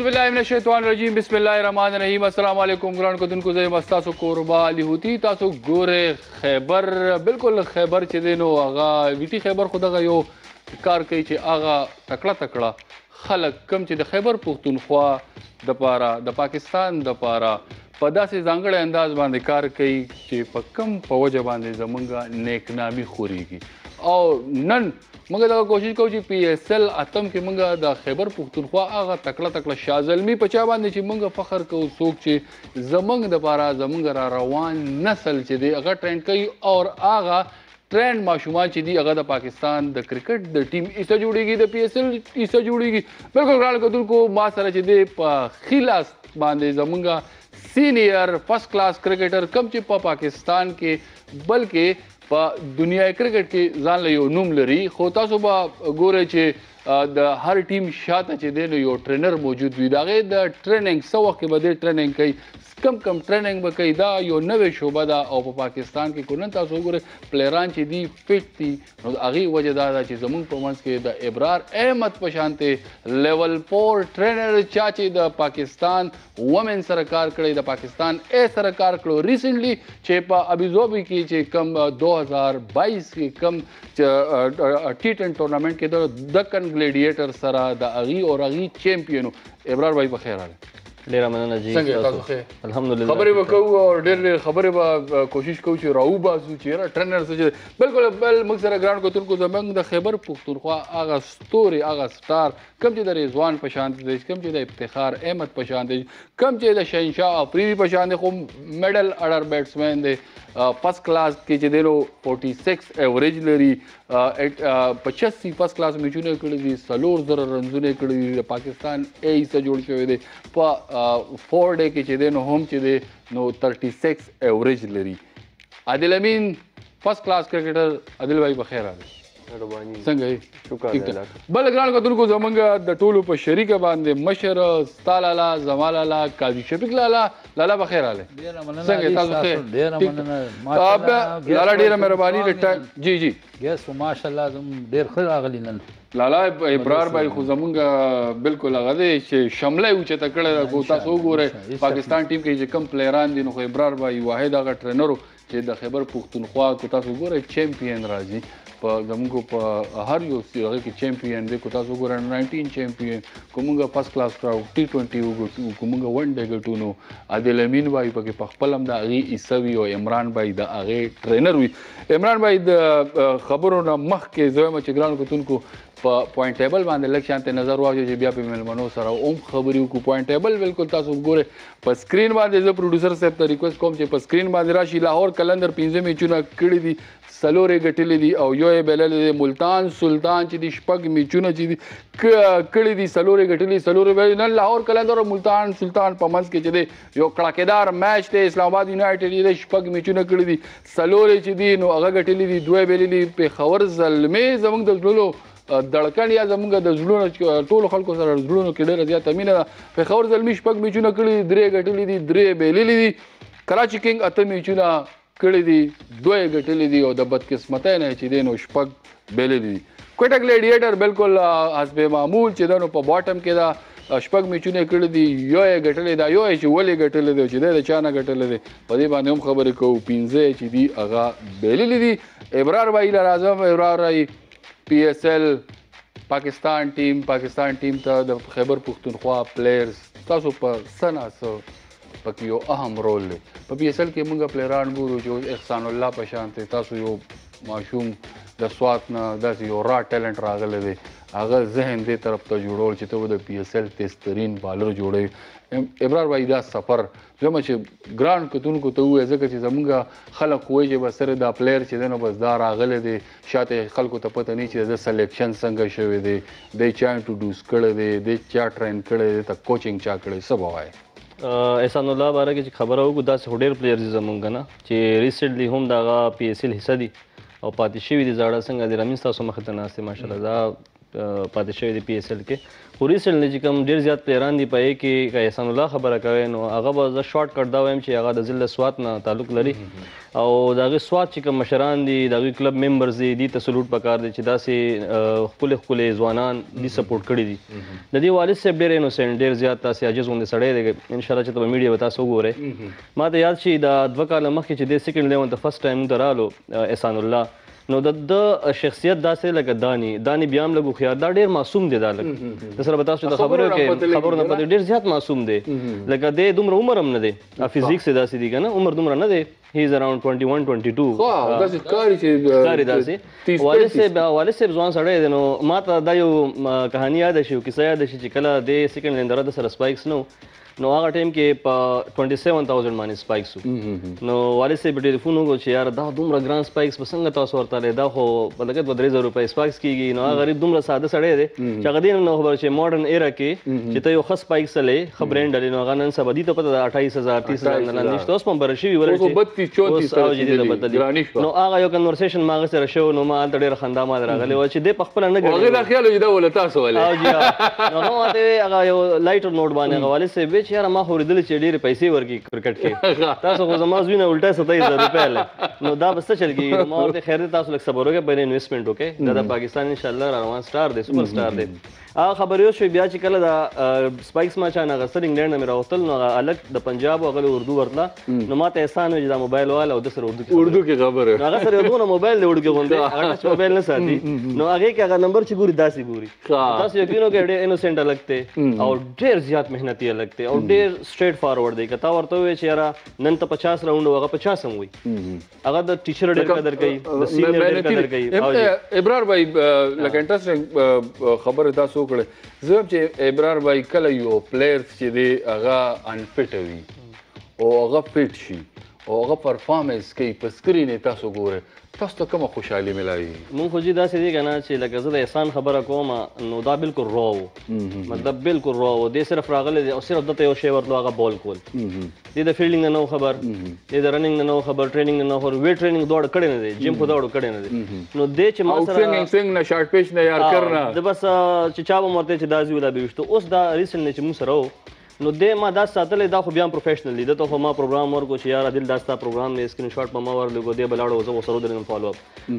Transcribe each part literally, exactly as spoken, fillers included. अऊज़ुबिल्लाहिमिनश्शैतानिर्रजीम बिस्मिल्लाहिर्रहमानिर्रहीम अस्सलाम वालेकुम कुरान को दिन गुज़ाई मस्तासो कोरबा लिहुती तासो गोरे खैबर बिल्कुल खैबर चे देनो आगा वीटी खैबर खुदा का यो कार कई चे आगा तकड़ा तकड़ा खलक कम चे द खैबर पुख्तूनख्वा द पारा द पाकिस्तान द पारा पदा से जांगड़े अंदाज बांधे कार कई चे पक्कम पवजा बांधे जमंगा नेकनामी खोरेगी और नन मंगा दा कोशिश करो जी पी एस एल आतम के मंगा दा खैबर पुख्तूनख्वा आगा तकड़ा तकड़ा शाजलमी पचा बांधे ची मंगा फखर को सोख चे जमंग दपारा जमंग रा रवान नसल चे दे अगर ट्रेंड कई और आगा ट्रेंड माशुमा ची दी अगर द पाकिस्तान द क्रिकेट द टीम इससे जुड़ेगी द पी एस एल इससे जुड़ेगी बिल्कुल कुरान को तुल को माँ सारा चे दे खिलास बांधे जमंगा सीनियर फर्स्ट क्लास क्रिकेटर कम चिपा पाकिस्तान के बल्कि पा दुनिया क्रिकेट के जान लियो नूम लरी खोता सुबह गोरे चे द हर टीम शाता चे दे लियो ट्रेनर मौजूद भी दागे द ट्रेनिंग सवा के बदे ट्रेनिंग कई कम कम ट्रेनिंग में कई दा यो नवे शोबा दा और पा पाकिस्तान के कोनन तासो गोरे प्लेयरान चे दी फिट थी नो आगे वजह दा दा चे जमुन परफॉर्मेंस के द इब्रार अहमद पशांते लेवल फोर ट्रेनर चाचे द पाकिस्तान वुमेन सरकार कड़े द पाकिस्तान ए सरकार कड़ो रिसेंटली चेपा अभी जो भी की चे कम दो हज़ार बाईस के कम टी ट्वेंटी टूर्नामेंट के दो दक्कन ग्लेडिएटर सरा द आगे और आगे चैंपियन इब्रार भाई बखैर ډیر مننه جی الحمدلله خبرې وکاو او ډیر ډیر خبرې به کوشش کوو چې راو باسو چې را ټرینر څه بالکل بل مخزره ګران کوتن کو زمنګ د خیبر پختونخوا اغه ستوري اغه ستار کم چې د رضوان پشانت د کم چې د افتخار احمد پشانت کم چې د شینشاه افریدی پشانت خو میډل اډر بیټسمن دی فسټ کلاس کې چې دلو छियालीस ایوریج لري पचासी फर्स्ट क्लास मैचों कड़ी दी सलोर जरा रनजूने कड़ी दी पाकिस्तान ए हिस्सा जोड़ शो दे फोर डे के चेदे नो होम चेदे नो थर्टी सिक्स एवरेज लरी Adil Amin first class cricketer Adil भाई बखैर संगे बलग्रान कतुल को जमंगा द टोलू पर शरीक बांधे मशर तालाला जमालाला काजी शफिक लाला लाला बखैर आले संगे ताजुखे अब लाला डेरा मेहरबानी जी जी यस माशाल्लाह तुम डेर खर आगली नन लाला इब्रार भाई को जमंगा बिल्कुल आगदे शमले ऊंचे तकड़े गोता सो गोरे पाकिस्तान टीम के कम प्लेयरान दिन को इब्रार भाई वाहिद आगा ट्रेनर जे द खैबर पुख्तूनख्वा को तासो गोरे चैंपियन राजी जमको हर यो के चैंपियन देखो तासो गोरा नाइनटीन चैंपियन कुमुंगा फर्स्ट क्लास क्राउड टी ट्वेंटी कुमुंगा वन डे गटू नो आदिल अमीन भाई पके पखपल हम दा आगे इसवी और इमरान भाई दा आगे ट्रेनर हुई इमरान भाई द खबरों ना मख के जो मच ग्राउंड को तुन को पॉइंट टेबल बांधे लक्षांत नजर वाजो जे बिया पे मेहमानो सारा ओम खबरियो को पॉइंट टेबल बिल्कुल तासो गोरे पर स्क्रीन बांधे जो प्रोड्यूसर से तो रिक्वेस्ट कोम जे पर स्क्रीन बांधे राशि लाहौर कलंदर पिंजे में चुना किड़ी दी सलोरे गटिले दी और यो बेलल दी मुल्तान सुल्तान ची दी शपग में चुना ची दी किड़ी दी सलोरे गटिली सलोरे बेलल लाहौर कलंदर और मुल्तान सुल्तान पमस के चले यो कड़ाकेदार मैच थे इस्लामाबाद यूनाइटेड ये शपग में चुना किड़ी दी सलोरे ची दी नो अगा गटिली दी दुए बेलली पे खबर जलमे जमंग दलो دړکان یا زمونږ د زړونو ټول خلکو سره زړونو کې ډېره زیاته مینه ده پېښور زلمي شپږ میچونه کړي درې ګټلې دي درې بیللې دي کراچي کینګ اته میچونه کړي دي دوه ګټلې دي او د بدقسمتۍ نه چې دی نو شپږ بیللې دي کوټه ګلیډیټر بالکل حسب معمول چې دا نو په باټم کې دا شپږ میچونه کړي دي یو یې ګټلې دا یو یې چې ولې ګټلې دی چې دی د چا نه ګټلې دی په دې باندې هم خبرې کوو پنځه چې دي هغه بیللې دي ابرار بایی له راځم ابرار بایی P S L Pakistan team Pakistan team था द खैबर पुख्तूनख्वा प्लेयर्स तासो पर सनासो पकियो अहम रोल ले पर पी एस एल के मंगा प्लेयरान गुरु जो एहसानुल्लाह पशांत तासो यो माशूम द स्वात ना दस यो रा टैलेंट रागले दे अगर जहन दे तरफ तो जुड़ोल चितो वो द पी एस एल तेज तरीन बॉलर जोड़े इब्रार भाई दा सफ़र जो मच ग्रांड कतून को तो हुए जगह जमूंगा खलक हुए जे बस सर दा प्लेयर चे देनो बस दार आगले दे शाते खल को तो पता नहीं चे सलेक्शन संग शवे दे दे चाइम टू डूस कड़े दे दे चा ट्रेन कड़े दे तक कोचिंग चा कड़े सब आए एहसानुल्लाह बारा की खबर हो को दस होडेर प्लेयर जमूंगा ना चे रिसेंटली होम दागा पी एस एल हिस्सा दी और पातिशी भी दी जाड़ा संग दे रमीन सासो मखतना से माशाल्लाह پاتشوی دی پی ایس ایل کې پولیس ل چې کوم ډیر زیات پلیران دی پي کې که احسان الله خبره کوي نو هغه به شارټ کټ دا وایم چې هغه د ضلع سوات نه تعلق لري او دغه سوات چې کوم مشران دي دغه کلب ممبرز دي د تسلوټ پکار دي چې داسې خپل خپل ځوانان دي سپورټ کړي دي د دې والد صاحب ډیر انوسنت ډیر زیات تاسې عاجز غونډه سړی دی ان شاء الله چې تاسو میډیا وتا سو ګورئ ما ته یاد شي دا دوه کال مخکې چې د سیکنډ لیول د فرست ټایم درالو احسان الله نو د شخصیت داسې لکه دانی دانی بیا هم لږ هوښیار دا ډېر معصوم دی دا لږ درسره به تاسو ته خبر وکړي خبرو نه پته ډېر زیات معصوم دی لکه دی دومره عمر هم نه دی فزیک سې داسې دی که نه عمر دومره نه دی هی از اراوند ټوئنټي ون ټوئنټي ټو کاري داسې والد صاحب والد صاحب ځوان سړی دی نو ما ته دا یو کہانی یاده شي یو کیسه یاده شي چې کله دی سیکنډ لیندره د سره سپایکس نو نو هغه ټایم کې په ټوئنټي سیون تھاؤزنډ باندې سپایکس وو نو والد صاحب ټلیفون وکړو چې یار دا دومره ګران سپایکس په څنګه تاسو ورته لې دا خو لکه دوه درې زره روپۍ سپایکس کېږي نو هغه غریب دومره ساده سړی دی چې هغه دې نو خبر چې ماډرن ایرا کې چې ته یو ښه سپایکس لې ښه برینډ لې نو هغه نن سبا دې ته پته ده اټھائیس ہزار تیس ہزار نه نشته اوس هم بره شوي ورته نو هغه یو کنورسیشن ما هغه سره شو نو ما هلته ډېره خندا ما راغلی وه چې دې په خپله نه ګرځي هغې دا خیال و چې دا وله تاسو ولې نو ماته هغه یو لایټر نوټ باندې هغه والد صاحب یاره ما خوریدل چې ډېرې پیسې ورکي کرکټ کې تاسو خو زما زوی نه الټه ستایي پهله نو دا بس څه چل کېږي ما ورته خیر دی تاسو لږ صبر وکړئ بل انویسټمنټ وکړئ دا د پاکستان انشاءالله روان سټار دی سپر سټار دی هغه خبرې وشوې بیا چې کله دا سپایکس ما چا نه اخیستل انګلینډ نه مې راوستل نو هغه هلک د پنجاب هغه له اردو ورتله نو ما ته احسان و چې دا موبایل واله او د سره اردو کې اردو کې خبره هغه سره اردو نه موبایل دی اردو کې غوندې هغه ټچ موبایل نه ساتي نو هغې کې هغه نمبر چې ګوري داسې ګوري تاسو یقین وکړئ ډېر انوسنټ هلک دی او ډېر زیات محنتي هلک دی او ډېر سټریټ فارورډ دی که تا ورته ووایې چې یاره نن ته پچاس راونډ هغه پچاس هم وایي هغه د ټیچر ډېر قدر کوي د سینیور ډېر قدر کوي ابرار بھائی لکه انټرسټنګ خبره تاسو وکړه زه وایم چې ابرار بھائی کله یو پلیئر چې دی هغه انفټ وي او هغه فټ شي او هغه پرفارمنس کوي په سکرین یې تاسو ګورئ تاسو ته کومه خوشحالي میلاوي مونږ خو جي داسې دی که نه چې لکه زه د احسان خبره کوم نو دا بالکل را و مطلب بالکل را و دې صرف راغلی دی او صرف ده ته یو شی ورتلو هغه بال کول دې د فیلډینګ نه نه خبر دې د رننګ نه نه خبر ټریننګ نه نه خبر ویټ ټریننګ دواړه کړی نه دی جم خو دواړو کړی نه دی نو دې چې ما سره اوټسوینګ سوینګ نه شارټ پیچ نه یار کر نه د بس چې چا به م ورته چې دا زوی ولا به ویشته اوس دا ریسنټلی چې مونږ سره و نو دې ما دا ساتلی دا خو بیا هم پروفیشنل دی ده ته خو ما پروګرام ورکړو چې یاره دل دا ستا پروګرام دی سکرین شاټ په ما ورلګو دې به لاړو زه ورسره ودرېږم فالو اپ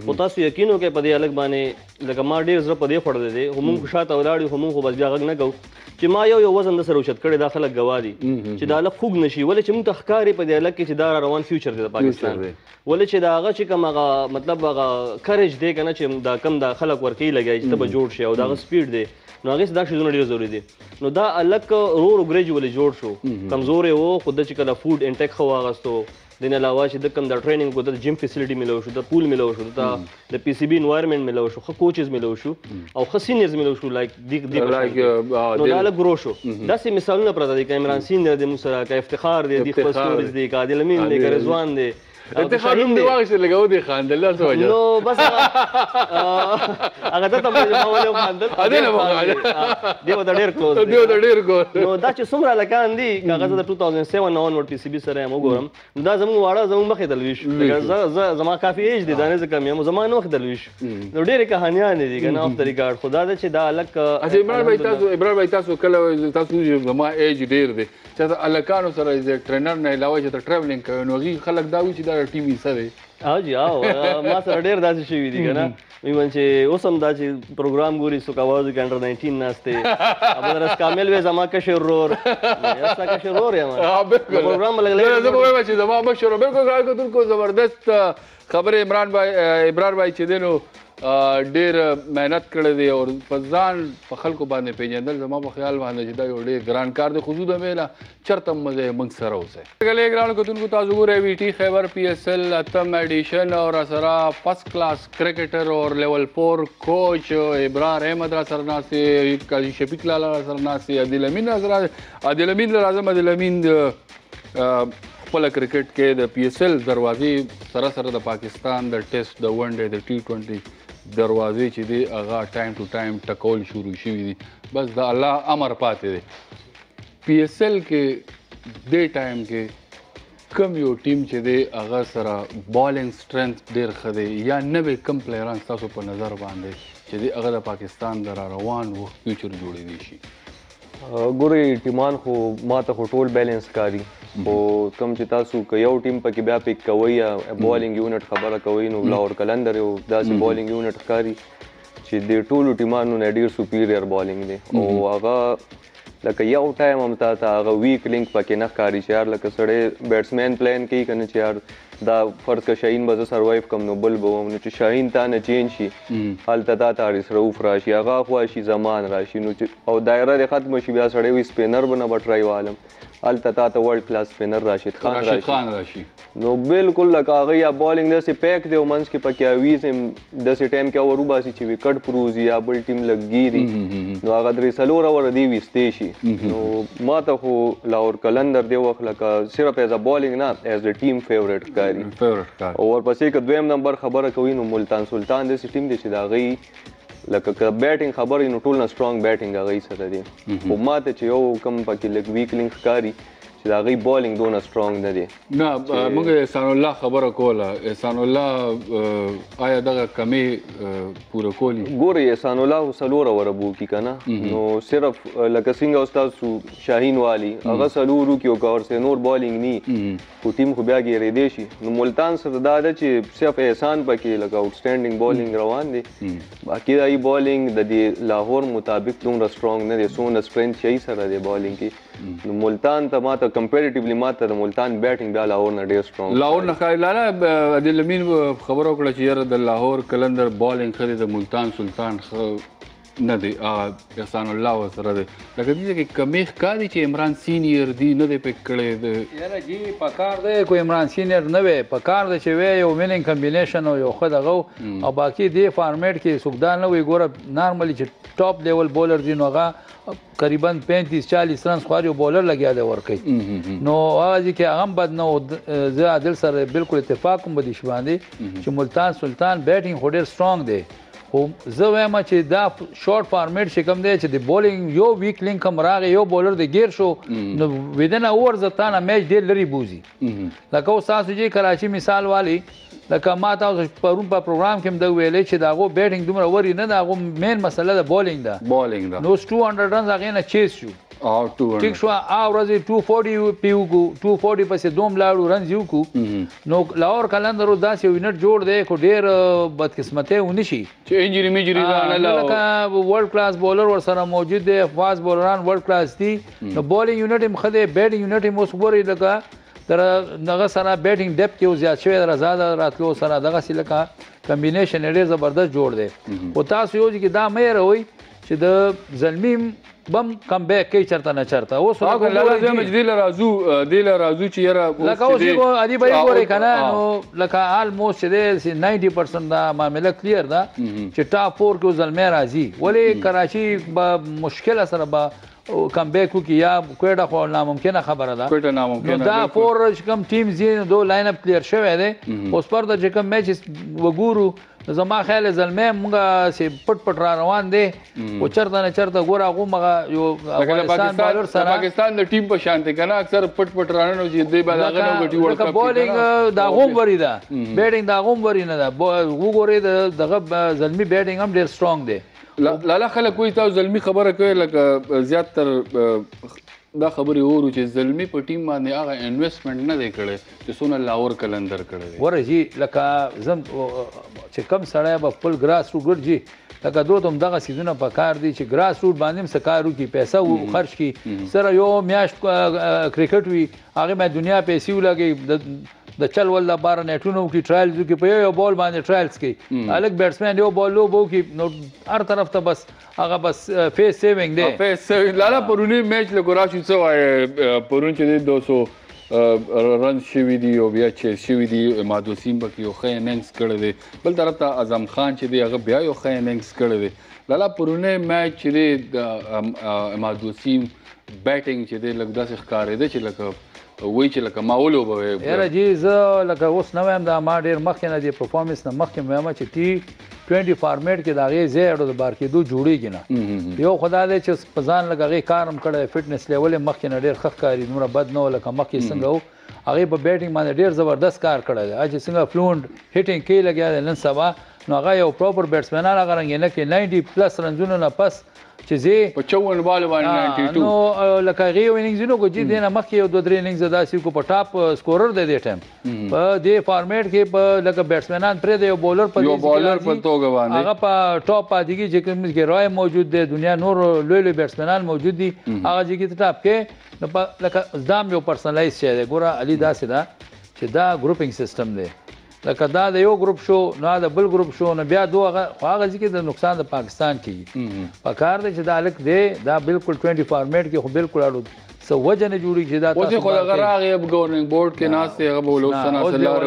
خو تاسو یقین وکړئ په دې هلک باندې لکه ما ډېر زړه په دې خوړلی دی خو مونږ شاته ولاړ یو خو مونږ خو بس بیا غږ نه کوو چې ما یو یو وزن در سره اوچت کړی دا خلک ګواه دي چې دا هلک خوږ نه شي ولې چې مونږ ته ښکاري په دې هلک کې چې دا را روان فیوچر دی د پاکستان ولې چې د هغه چې کوم هغه مطلب هغه کرج دی که نه چې دا کم دا خلک ورکوي لګیا چې ته به جوړ شي او د هغه سپیډ دی نو هغې دا شیزونه ډېر ضروري دي نو دا هلک ورو ورو ګریجولې جوړ شو کمزوری و خو ده چې کله فوډ انټیک ښه واخیستو دې نه علاوه چې ده کوم دا ټریننګ کو ده د جم فیسلټي میلو شو د پول میلو شو د د پي سي بي انوایرمنټ میلو شو ښه کوچز میلو شو او ښه سینیرز میلو شو لایک نو دا هلک ګرو شو داسې مثالونه پرته دي که عمران سین دی د موږ سره که افتخار دی دی خپل ستورز دی که عادل امین دی که رضوان دی افتخار نوم دې واخېستې لکه ودې خاندل دا څه وجه نو بس هغه ده ته ما ولې وخاندل دې نه وخاندل دې ورته ډېر کلوز دې ورته ډېر کلوز نو دا چې څومره هلکان دي که هغه زه د ټوئنټي سیون نه اونورډ پي سي بي سره یم وګورم نو دا زموږ واړه زموږ مخې ته لویش لکه زما کافي ایج دی دا نه زه کم یم زما نه مخې ته لویش نو ډېرې کهانیانې دي که نه آف د ریکارډ خو دا ده چې دا هلک اچھا عمران بھائی تاسو عمران بھائی تاسو کله تاسو زما ایج ډېر دی چې د هلکانو سره د ټرینر نه علاوه چې ته ټریولینګ کوې نو هغې خلک دا وایي چې دا ټي وي سره ها جی او ما سره ډېر داسې شوي دي که نه ایون چې اوس هم دا چې پروګرام ګوري څوک اواز وکړي انډر نایټین ناست دی عبدالرس کامل وایي زما کشر ورور ستا کشر ورور یم بالکل پروګرام لږ لږ زه به وایم چې زما مشر ورور بالکل کار کتونکو زبردست خبرې عمران بھائی ابرار بھائی چې دی نو ډېر محنت کړی دی او په ځان په خلکو باندې پېژندل زما په خیال باندې چې دا یو ډېر ګران کار دی خو زه د میله چېرته هم مزه موږ سره اوسئ ګلې ګرانو کتونکو تاسو ګورئ وي ټي خیبر پي ایس ایل اتم ایډیشن او راسره فسٹ کلاس کرکټر اور لیول فور کوچ ابرار احمد را سره ناست دی قاضي شفیق لالا را سره ناست دی عادل امین را عادل امین له راځم عادل امین خپله کرکټ کې د پي ایس ایل دروازې سره سره د پاکستان د ټیسټ د ون ډې د ټي ټوئنټي دروازې چې دی هغه ټایم ټو ټایم ټکول شروع شوي دي بس د الله امر پاتې دی پي ایس ایل کې دې ټایم کې کم یو ټیم چې دی هغه سره بالنګ سټرینث ډېر ښه دی یا نوې کم پلیران ستاسو په نظر باندې چې هغه د پاکستان د روان و فیوچر جوړېدی شي. ګوري ټیمان خو ماته خو ټول بیلنس کاری خو کم چې تاسو که یو ټیم پکې بیا پیک کوی یا بولینګ یونټ خبره کوي نو لاور کلندر یو داسې بولینګ یونټ ښکاري چې د ټولو ټیمانو نه ډېر سپیریئر بولینګ دی او هغه لکه یو ټایم هم تا ته هغه ویک لینک پکې نه ښکاري چې یار لکه سړی بیټسمین پلان کوي که نه چې یار دا فرض که شاهین به زه سروایو کوم نو بل به وم نو چې شاهین تا نه چینج شي هلته تا ته حارث رؤوف راشي هغه خوا شي زمان راشي نو او دایره دې ختمه شي بیا سړی وي سپینر به نه به ټرای والم هلته تا ته ورلډ کلاس سپینر راشد خان راشي نو بالکل لکه هغه یا بالنګ داسې پیک دی او منځ کې پکې اویز هم داسې ټایم کې اور وباسي چې وکټ پروزي یا بل ټیم لږ ګیري نو هغه درې څلور اوور دې ویستی شي. نو ما ته خو لاور کلندر دی وخت لکه صرف ایز ا بالنګ نه ایز د ټیم فیوریټ ښکاري او ورپسې که دویم نمبر خبره کوي نو ملتان سلطان داسې ټیم دی چې د هغوی لکه که بیټنګ خبر وي نو ټول نه سټرانګ بیټنګ هغوی سره دی خو ما ته چې یو کم پکې لږ ویک لینک ښکاري چې د هغوی بالنګ دونه سټرانګ نه دی. نه موږ احسان الله خبره کوله احسان الله آیا دغه کمې پوره کولی ګوري احسان الله خو څلور اوره بوکي که نه نو صرف لکه څنګه استاد شاهین والي هغه څلور وکړي او که ورسره نور بالنګ نه خو ټیم خو بیا ګیرېدی شي نو ملتان سره دا ده چې صرف احسان پکې لکه آوټسټینډنګ بالنګ روان دی باقي د هغوی بالنګ د دې لاهور مطابق دومره سټرانګ نه دی څومره سټرینث چې هغوی سره دی بالنګ کې نو ملتان ته ما ته کمپیریټیولی ما ته د ملتان بیټنګ بیا لاهور نه ډېر سټرانګ لاهور نه ښکاري. لاله عادل امین خبره وکړه چې یاره د لاهور کلندر بالنګ ښه دی د ملتان سلطان ښه نه دی هغه احسان الله ورسره دی لکه دې کې کمې ښکاري چې عمران سینیر دی نه دی پک کړی دی یاره جي په کار دی که عمران سینیر نه وی په کار دی چې وی یو ویننګ کمبینیشن او یو ښه دغه او باقي دې فارمیټ کې څوک دا نه وی ګوره نارملي چې ټاپ لیول بولر دی نو هغه قریباً پینتیس چالیس رنز خواري او بولر لګیا دی ورکوي نو هغه ځای کې هغه هم بد نه و زه عادل سره بالکل اتفاق کوم په دې شي باندې چې ملتان سلطان بیټنګ خو ډېر سټرانګ دی خو زه وایم چې دا شارټ فارمیټ چې کوم دی چې د بولینګ یو ویک لینک هم راغی یو بولر د ګیر شو نو ودن اوور زه تا نه میچ ډېر لرې بوزي لکه اوس تاسو چې کراچي مثال والي لکه ما تاسو پرون په پروګرام کې هم د ویلې چې د هغو بیټنګ دومره وري نه د هغو مین مسله د بولینګ ده بولینګ ده نو اوس ټو هنډرډ رنز هغې نه چیز شو ټیک شوه هغه ورځې ټو فورټي پې وکړو ټو فورټي پسې دوم لاړو رنز یې وکړو نو لاهور کلندر اوس داسې یو یونټ جوړ دی خو ډېر بدقسمتۍ ونه شي چې انجري مجري لکه ورلډ کلاس بولر ورسره موجود دی فاست بولران ورلډ کلاس دي نو بولینګ یونټ هم ښه دی بیټنګ یونټ هم اوس ګورئ لکه در دغه سره بیټنګ ډپ کې یو زیات شوی در ازاد راتلو سره دغسې لکه کمبینیشن یې ډېر زبردست جوړ دی خو تاسو یو ځای کې دا مه هېروئ چې د زلمیم بم کم بیک کوي چېرته نه چېرته اوس دې له راځو دې له راځو چې یاره لکه اوس ادي به یې ګورئ که نه نو لکه آلموسټ چې دی نایټي پرسنټ دا معامله کلیر ده چې ټاپ فور کې زلمی راځي ولې کراچي به مشکله سره به کم بیک وکړي یا کویټه خو ناممکنه خبره ده کویټه ناممکنه دا فور چې کوم ټیم ځي نو دو لاین اپ کلیر شوی دی اوس پرته چې کوم میچ وګورو زما خیال زلمی موږ سې پټ پټ را روان دی خو چېرته نه چېرته ګوره هغو مغه یو افغانستان بالر سره پاکستان د ټیم په شان دی که نه اکثر پټ پټ راننه چې دی به د هغه نه وګټي ورلډ کپ بولینګ د هغو هم وري ده بیټنګ د هغو هم وري نه ده وګورئ د دغه زلمي بیټنګ هم ډېر سټرانګ دی. لاله خلک وایي تاسو زلمي خبره کوي لکه زیاتر دا خبرې اورو چې زلمي په ټیم باندې هغه انویسټمنټ نه دی کړی چې څونه لاور کلندر کړی دی ورې جي لکه زم چې کم سړی به خپل ګراس روټ ګرځي لکه دوی ته هم دغه سیزونه په کار دي چې ګراس روټ باندې هم څه کار وکړي پیسه خرج کړي سره یو میاشت کرکټ وي هغې باندې دنیا پیسې ولګوي د چل ول لپاره نیټونه وکړي ټرایلز وکړي په یو یو بال باندې ټرایلز کوي هلک بیټسمین یو بال لوبه وکړي نو هر طرف ته بس هغه بس فیس سیوینګ دی فیس سیوینګ لاله پرونی میچ لکو راشي څه وایې پرون چې دی دو سو رنز شوي دي او بیا چیز شوي دي عماد وسیم پکې یو ښه اننګس کړی دی بل طرف ته اعظم خان چې دی هغه بیا یو ښه اننګس کړی دی لاله پرونی میچ چې دی عماد وسیم بیټنګ چې دی لږ داسې ښکارېده چې لکه وایي چې لکه ما ولوبوی یاره جي زه لکه اوس نه وایم دا ما ډېر مخکې نه دې پرفارمنس نه مخکې وایم چې ټي ټوینټي فارمیټ کې د هغې ځای اډو د بار کېدو جوړېږي نه یو خو دا دی چې په ځان لږ هغې کار هم کړی فټنس لیول یې مخکې نه ډېر ښه ښکاري دومره بد نه و لکه مخکې څنګه و هغه په بیټینګ باندې ډیر زبردست کار کړی دی. چې څنګه فلوند هټینګ کې لګیا دی نن سبا نو هغه یو پراپر بیټسمن هغه رنګ نه کې نوي پلس رنزونو نه پس چې زی په چوون بال باندې نو لکه هغه اننګز نو کوجی دی نه مخکې یو دوه درې اننګز داسې کو په ټاپ سکورر دی دې ټایم په دې فارمیټ کې په لکه بیټسمنان پر دی یو بولر په یو بولر په توګه باندې هغه په ټاپ باندې کې چې کوم کې رای موجود دی دنیا نور لوی لوی بیټسمنان موجود دي هغه چې ټاپ کې نو لکه ځدام یو پرسنلایز شي دی ګوره علي داسې دا چې دا ګروپینګ سیستم دی لکه دا د یو ګروپ شو نه د بل ګروپ شو نه بیا دوه هغه ځکه د نقصان د پاکستان کې په کار دی چې دا الک دی دا بالکل بیست فارمیټ کې خو بالکل اړو سو وجه نه جوړي چې دا تاسو خو هغه راغی ګورننګ بورډ کې ناس هغه بولو سنا سره او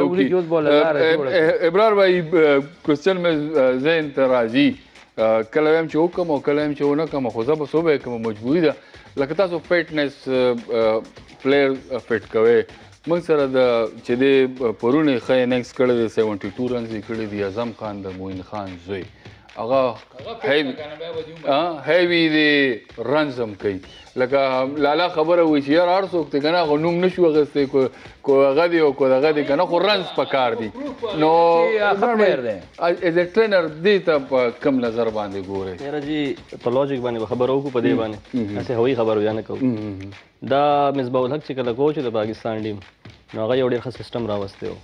ابرار بھائی کوسچن مې زین ترازی کلم چې حکم او کلم چې ونه کوم خو زب صوبه کوم مجبوری ده لکه تاسو فټنس پلیئر فټ کوي موږ سره د چې د پرونی خې نکس کړه بههفتي دوه رنز کړه دی اعظم خان د موین خان زوی هغه هیوی د رنزم کوي لکه لالا خبره وي چې یار هر څوک ته کنه خو نوم نشو غسته کو هغه دی او کو هغه دی کنه خو رنز پکار دی نو از ټرینر دې ته کم نظر باندې ګوره تیر جی په لوجیک باندې خبرو کو په دې باندې اسه هوی خبرو یا نه کو دا مصباح الحق چې کله کوچ د پاکستان ټیم نو هغه یو ډېر ښه سیستم راوستو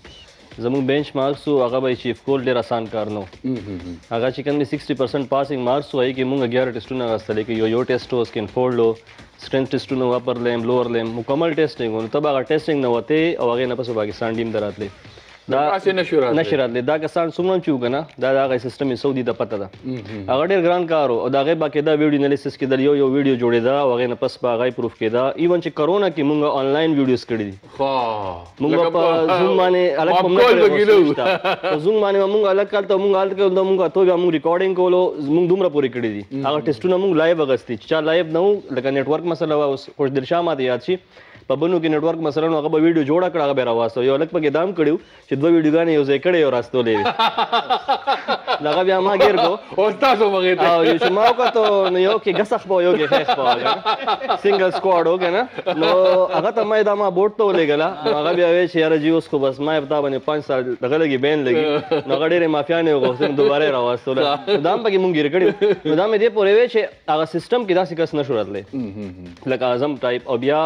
زموږ بینچ مارکس او هغه به چیف کول ډېر آسان کار نو هغه چې کوم شصت درصد پاسنګ مارکس وایي کې موږ اګیار ټیسټونه راستل کې یو یو ټیسټ اوس کې انفولډ لو سټرنث ټیسټونه واپر لیم لوور لیم مکمل ټیسټینګ نو تبا ټیسټینګ نه وته او هغه نه پس پاکستان ټیم دراتلې دا نشراتلې دا کسان څومره چوګ نه دا هغه سیستم سعودي د پته ده هغه ډېر ګران کار او دا هغه باقاعده ویډیو انالیسس کې د یو یو ویډیو جوړې دا او هغه نه پس هغه پروف کې دا ایون چې کرونا کې موږ آنلاین ویډیوز کړې دي ها موږ په زوم باندې الګ زوم باندې موږ الګ کال ته موږ الګ کال ته موږ ته بیا موږ ریکارډینګ کولو موږ دومره پوری کړی دي هغه ټیسټونه موږ لایو اغستې چې لایو نو لکه نت ورک مسله اوس خوش درشا ماته یاد شي په بنو کې نت ورک مسله نو هغه به ویډیو جوړه کړه هغه به راواسته یو الګ په کې دام کړیو چې دوه ویډیو غانې یو ځای کړې او راستولې لکه بیا ما ګیر کو او تاسو مغې ته او یو چې ما وکړو نو یو کې غسخ بو یو کې خېخ بو سنگل سکواډ وګه نه نو هغه ته مې دا ما بوت ته ولګلا هغه بیا وې چې یاره جی اوس خو بس ما ابدا باندې پنځه سال دغه لګي بین لګي نو غډېرې مافیانې وغوښتل دوباره راوستل دا هم پکې مونږ ګیر کړي نو دا مې دې پورې وې چې هغه سیستم کې داسې کس نه شو راتلی لکه اعظم ټایپ او بیا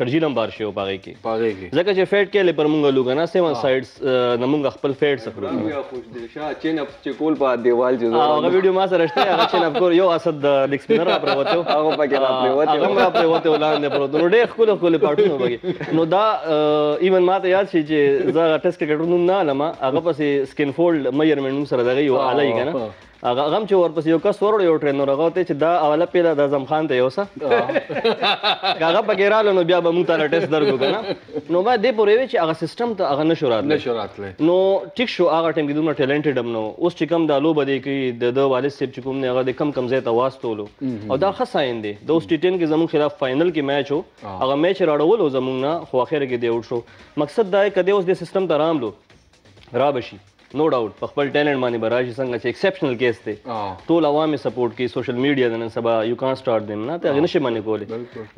شرجیل هم بار شي په هغې کې په هغې کې ځکه چې فیټ کې لپاره مونږ لو که نه سیون سایډس نه مونږ خپل فیټ څخه چین اپ چې کول په دیوال چې هغه ویډیو ما سره شته هغه چین اپ کول یو اسد لیګ سپینر راپرېوتی و هغه پکې راپرېوتی هغه هم راپرېوتی و لاندې پروت نو ډېر ښکلي ښکلي پارټونه پکې نو دا ایون ماته یاد شي چې زه هغه ټیسټ کرکټر نوم نه علم هغه پسې سکین فولډ میجرمنټ نوم سره دغه یو اله یې که نه هغه هم چې ورپسې یو کس وروړ یو ټرینر هغه ورته چې دا اوله پیله د اعظم خان ته یو څه که هغه پکې راغله نو بیا به موږ تاله ټیسټ درکړو که نه نو ما دې پورې وې چې هغه سیسټم ته هغه نه شو راتلی نه شو راتلی نو ټیک شو هغه ټایم کې دومره ټیلنټډ هم نه وو اوس چې کوم دا لوبه دی کوي د ده والد صاحب چې کوم دی هغه د کم کم ځای ته واستولو او دا ښه ساین دی د اوس ټي ټین کې زموږ خلاف فاینل کې میچ و هغه میچ یې راړولو زموږ نه خو اخر کې دی اوټ شو مقصد دا یې که دی اوس دې سیسټم ته راملو را به شي نو ډاوټ په خپل ټیلنټ باندې به راشي څنګه چې ایکسپشنل کیس دی ټول عوام یې سپورټ کوي سوشل میډیا د نن سبا یو کان سټارټ دیم نه ته هغې نشي باندې کولی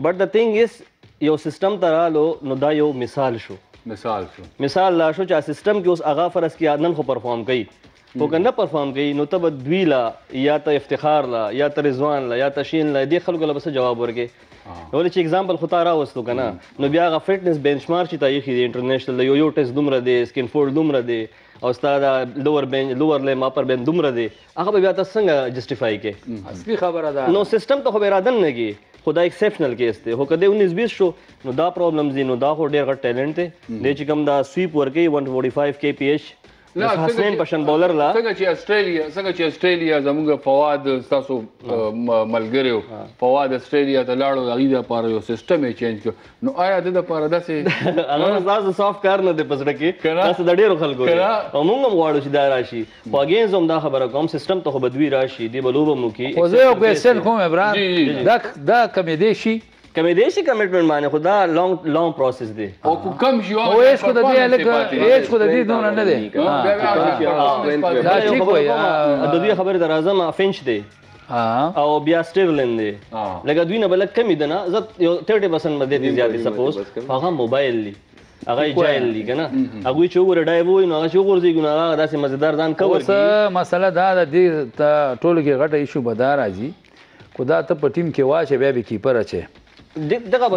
بټ د تھنګ از یو سسټم ته رالو نو دا یو مثال شو مثال شو مثال دا شو چې سسټم کې اوس هغه فرض کې نن خو پرفارم کوي خو که نه پرفارم کوي نو ته به دوی له یا ته افتخار له یا ته رضوان له یا ته شین له دې خلکو له به څه جواب ورکوې ولې چې اګزامپل خو تا راوستو که نه نو بیا هغه فټنس بینچ مارک چې تا ایښي دی انټرنیشنل د یو یو ټیسټ دومره دی سکین فولډ دومره دی او ستا دا لور بینچ لور لیم اپر بینچ دومره دی هغه به بیا تاسو څنګه جسټیفای کې اصلي خبره ده نو سیسټم ته خو به رادن نه کي خو دا ایکسپشنل کیس دی خو که دی انیس بیس شو نو دا پرابلمز دي نو دا خو ډېر غټ ټیلنټ دی دی چې کوم دا سویپ ورکوي ون فورټي فایو کې پی ایچ حسنین پشن بولر لا څنګه چې اسټرالیا څنګه چې اسټرالیا زموږ فواد ستاسو ملګری و فواد اسټرالیا ته لاړو د هغې دپاره یو سیسټم یې چینج کړ نو آیا د دپاره داسې هغه ستاسو صاف کار نه دی په زړه کې تاسو د ډېرو خلکو دی او موږ هم غواړو چې دا راشي خو اګینز هم دا خبره کوم سیسټم ته خو بدوي راشي دی به لوبه مو کي خو زه یو کوېسچن کوم عمران دا دا کمیدې شي کمیدیشی کمیټمنټ باندې خو دا لانګ لانګ پروسیس دی او کم شي او ایج خو د دې هلکه ایج خو د دې دومره نه دی دا ټیک وایي د دوی خبرې ته راځم فینچ دی او بیا سټیرلین دی لکه دوی نه به لږ کمي ده نه زه یو تیرټي پرسنټ به دې زیات دي سپوز هغه موبایل دی اگه جایل دیگه نه اگوی چوغور دای وای نه اگه چوغور زیگونه اگه داشته مزدار دان کور کی مسئله داده دی تا تولکی غذا ایشو بدار آجی کدای تا پتیم که واشه بیای کیپر آچه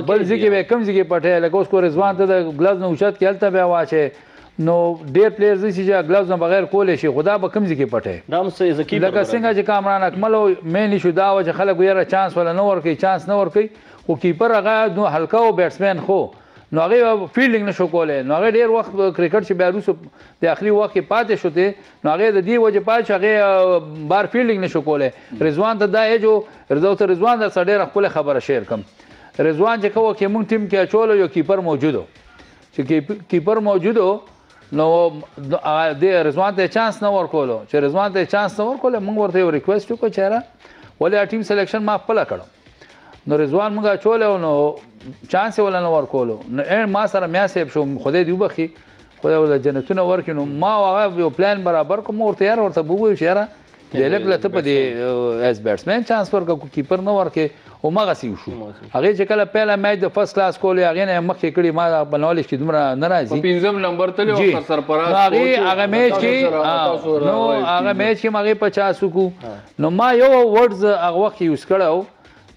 بل زیگه بیای کم زیگه پته لکه اسکو رزوان تا گلاز نوشت که التا بیای واشه نو دیر پلیرز ایشی جا گلاز نباقیر کولشی خدا با کم زیگه پته لکه سینگا چه کامران اکملو مینی شد داو چه خلا گویاره چانس ولی نور کی چانس نور کی و کیپر اگه دو حلقه و بیتسمن خو ناغه فیلینگ نشو کوله ناغه دیر وقت کرکټ چې بیروس داخلي وخت پاتې شوته ناغه د دې وجه پات شغه بار فیلینگ نشو کوله رضوان ته دا یو رضوان ته رضوان د سړی خپل خبره شیر کم رضوان چې کوو کې مونږ ټیم کې چولو یو کیپر موجودو چې کیپر موجودو نو د رضوان ته چانس نه ورکولو چې رضوان ته چانس نه ورکول مونږ ورته یو ریکوست وکړو چې را ولې ټیم سلیکشن ما خپل کړو نو رضوان مونږه چولو نو چانس ولا نو ورکولو نو ما سره میا صاحب شو خدای دې وبخي خدای ول جنتونه ورکینو ما واغه یو پلان برابر کوم ورته یار ورته بوګو شهره دلک لته په دې اس بیټسمن چانس ورکو کیپر نو ورکه او ما غسی شو هغه چې کله پهلا میچ د فرست کلاس کولې هغه نه مخ کې کړي ما بنول شي دومره ناراضي په پنځم نمبر تل او سرپرست هغه هغه میچ کې نو هغه میچ کې مګه پچاس کو نو ما یو ورډز هغه وخت یوز کړو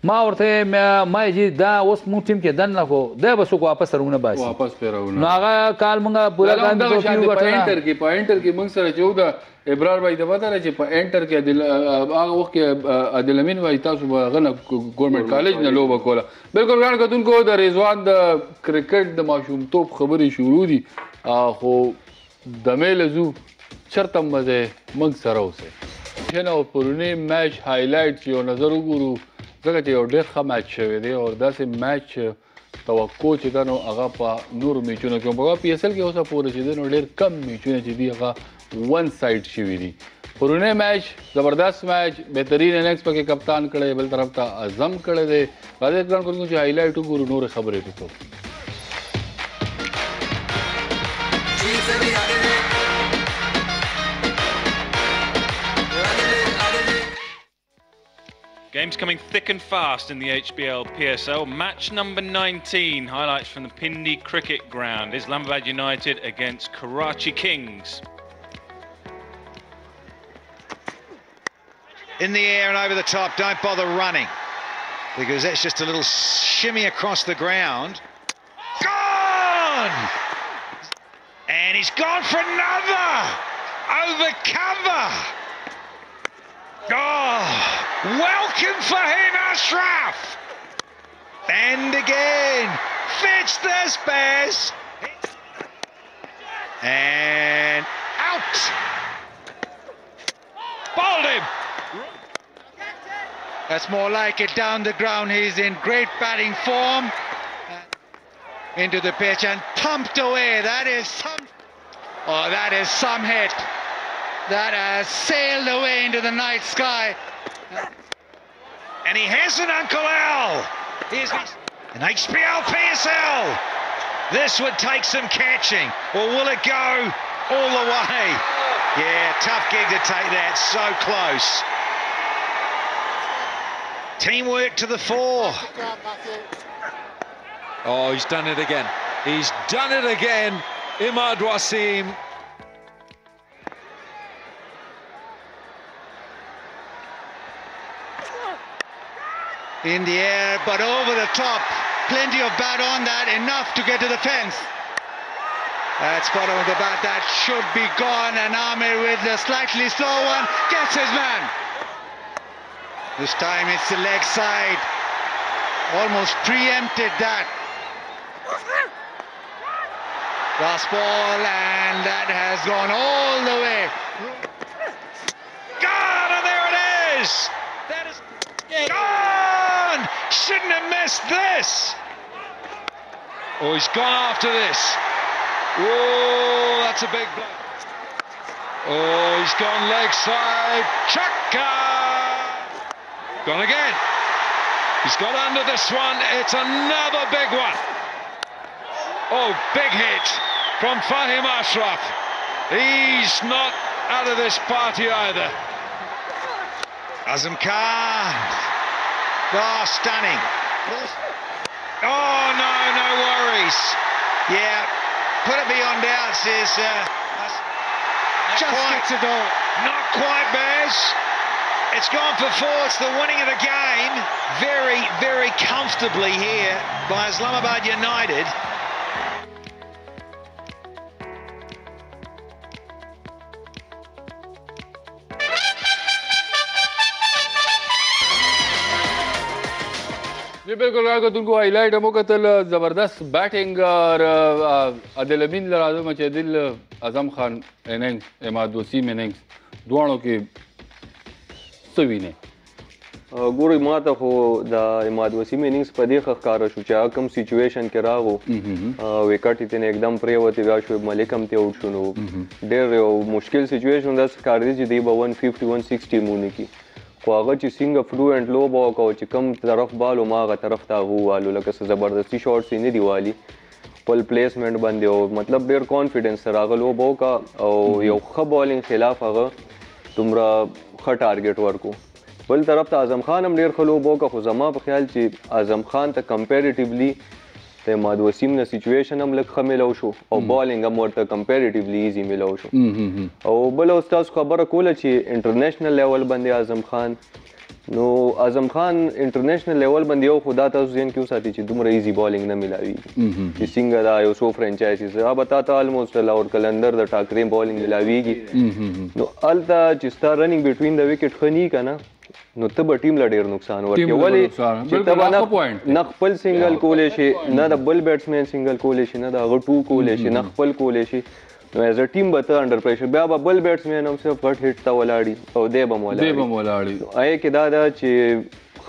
ما ورته ما ما جی دا اوس مو ټیم کې دن نه کو دا بس کو واپس رونه باسي واپس پیراونه ناغه کال مونږه پورا ګان د پوینټر کې پوینټر کې مونږ سره چودہ ابرار بھائی د وته چې پوینټر کې هغه وخت کې عادل امین وای تاسو غنه ګورنمنت کالج نه لوبه کوله بالکل ګران کتون کو د رضوان د کرکټ د ماشوم توپ خبرې شروع دي خو د میلزو چرته مزه مونږ سره اوسه جن او پرونی میچ هایلایټ یو نظر وګورو ځکه چې یو ډېر ښه میچ شوی دی او داسې میچ توقع چې ده نو هغه په نورو میچونو کې هم په پي ایس ایل کې اوسه پورې چې دی نو ډېر کم میچونه چې دي هغه ون سایډ شوي دي پرونی میچ زبردست میچ بهترین اننګس پکې کپتان کړی بل طرف ته اعظم کړی دی راځئ ګران کړونکو چې هایلایټ وګورو نورې خبرې وکړو Games coming thick and fast in the H B L P S L. Match number nineteen, highlights from the Pindi Cricket Ground. Islamabad United against Karachi Kings. In the air and over the top, don't bother running. Because that's just a little shimmy across the ground. Gone! And he's gone for another! Over cover! Oh, welcome for him, Ashraf! And again, fits this Bears! And out! Bowled him! That's more like it, down the ground, he's in great batting form. Into the pitch and pumped away, that is some... Oh, that is some hit. That has sailed away into the night sky. And he has an Uncle Al. Here's an H B L P S L. This would take some catching. Or will it go all the way? Yeah, tough gig to take that. So close. Teamwork to the fore. Oh, he's done it again. He's done it again. Imad Wasim. In the air, but over the top. Plenty of bat on that, enough to get to the fence. That's bottom of the bat, that should be gone. And Amir with the slightly slow one, gets his man. This time it's the leg side. Almost preempted that. Last ball, and that has gone all the way. God, and there it is! That is gone! Shouldn't have missed this. Oh, he's gone after this. Oh, that's a big blow. Oh, he's gone leg side. Chaka! Gone again. He's got under this one. It's another big one. Oh, big hit from Fahim Ashraf. He's not out of this party either. Azam Khan. Oh, stunning. Oh, no, no worries. Yeah, put it beyond doubts is uh, just quite, gets a goal. Not quite, Burge. It's gone for four. It's the winning of the game. Very, very comfortably here by Islamabad United. Că cu highlight am ocatel zabardast batting ar adelamin la razom ce dil Azam Khan eneng emadosi meneng doano ke sevine gori mata ho da emadosi meneng spade khakara shu cha kam situation ke rago wicket itene ekdam prevati ga shu malikam te out shuno der mushkil situation das kardi ji de one fifty one sixty muniki خو هغه چې څنګه فلو اینډ لو بال کو چې کم طرف بالو ماغه طرف ته ووالو لکه څه زبردستي شاټس یې نه دی والی پل پلیسمنت باندې او مطلب ډیر کانفیډنس سره هغه لو بال کا او یو ښه بالینګ خلاف هغه دومره ښه ټارګیټ ورکو بل طرف ته اعظم خان هم ډیر ښه لو بال کا خو زما په خیال چې اعظم خان ته کمپیریټیولی ته ماد وسیم نه سچویشن هم لکه ملو شو او بالینګ هم ورته کمپیریټیولی ایزی ملو شو او بل استاد خبره کوله چې انټرنیشنل لیول باندې اعظم خان نو اعظم خان انټرنیشنل لیول باندې یو خدا تاسو ځین کې وساتي چې دومره ایزی بالینګ نه ملاوي چې څنګه دا یو سو فرنچایز را بتا تا الموست لاور کلندر د ټاکري بالینګ ملاويږي نو الته چې ستار رننګ بټوین د وکټ خني کنه نو تبه ټیم لا ډیر نقصان ورکوي ولی چې تبه نه خپل سنگل کولې شي نه د بل بیټسمن سنگل کولې شي نه د غټو کولې شي نه خپل کولې شي نو ایز ا ټیم به ته انډر پریشر بیا به بل بیټسمن هم صرف غټ هټ تا ولاړی او دی به مولاړی دی به مولاړی آی کې دا دا چې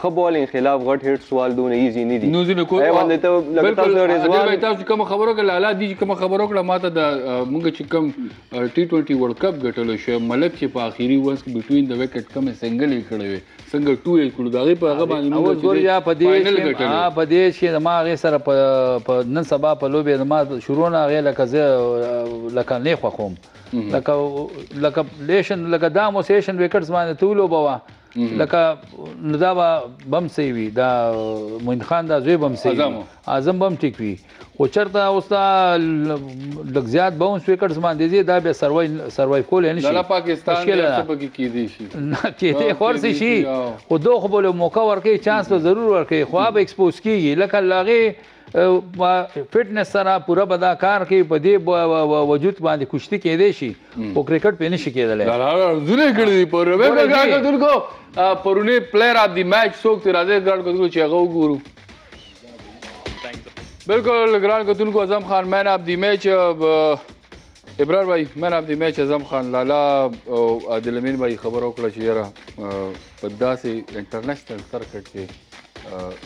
خبالین خلاف غټ هټ سوال دونه ایزی نه دي نو ځنه کو ای باندې ته لګتا رضوان دی تاسو کوم خبرو کله لاله دي کوم خبرو کله ماته د مونږ چې کوم ټي ټوئنټي ورلد کپ ګټلو شو ملک چې په اخیری ونس کې بټوین د وکټ کوم سنگل کړي سنگل ټو یې کړو دغه په هغه باندې موږ ګور یا په دې ها په دې چې د ما غیر سره په نن سبا په لوبې د ما شروع نه غیر لکه زه لکه نه خو کوم لکه لکه لیشن لکه دامو سیشن وکټس باندې تولو بوا لکه ندا بم سیوی دا موین خان دا زوی بم سیوی اعظم بم ټیک وی خو چرته اوس دا لږ زیات باونس وکټس باندې دی دا بیا سروای سروای کول نه شي دا پاکستان ته په کې کېدی شي نه کېدی خورسي شي خو دوه خو بل موقع ورکې چانس ته ضرور ورکې خو به ایکسپوز کیږي لکه لاغه فټنس سره پوره بداکار کې په دې وجود باندې کشتي کېدی شي او کرکټ پې نشي کېدلی پرونی پلیر آف دی میچ څوک دی راځئ ګران کتونکو چې هغه وګورو بالکل ګران کتونکو اعظم خان مین آف دی میچ ابرار بھائی مین آف دی میچ اعظم خان لالا او عادل امین بھائی خبر وکړه چې یاره په داسې انټرنیشنل کرکټ کې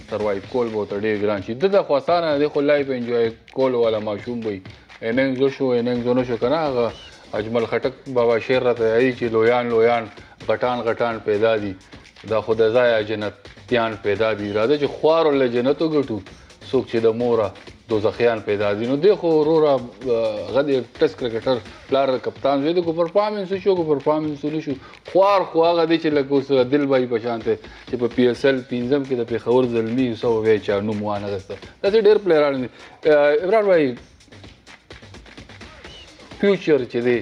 سروایو کول به ورته ډېر ګران شي ده ته خو اسانه دی خو لایف انجوای کول والا ماشوم به یي اننګ زه شو اننګ زه نه شو که نه هغه اجمل خټک بابا شعر راته یادي چې لویان لویان غټان غټان پیدا دي دا خو د ځایه جنتیان پیدا دي راځه چې خوارو له جنت وګټو څوک چې د موره دوزخیان پیدا دي نو دی خو وروره غدې ټسټ کرکټر پلار کپتان زوی دی کو پرفارمنس وشو کو پرفارمنس ونه شو خوار خو هغه دی چې لکه اوس دل بای په شان ته چې په پی ایس ایل پنځم کې د پېښور زلمي یو سو اووه چا نوم وانه غسته داسې ډېر پلیران دي عمران بھائی فیوچر چې دی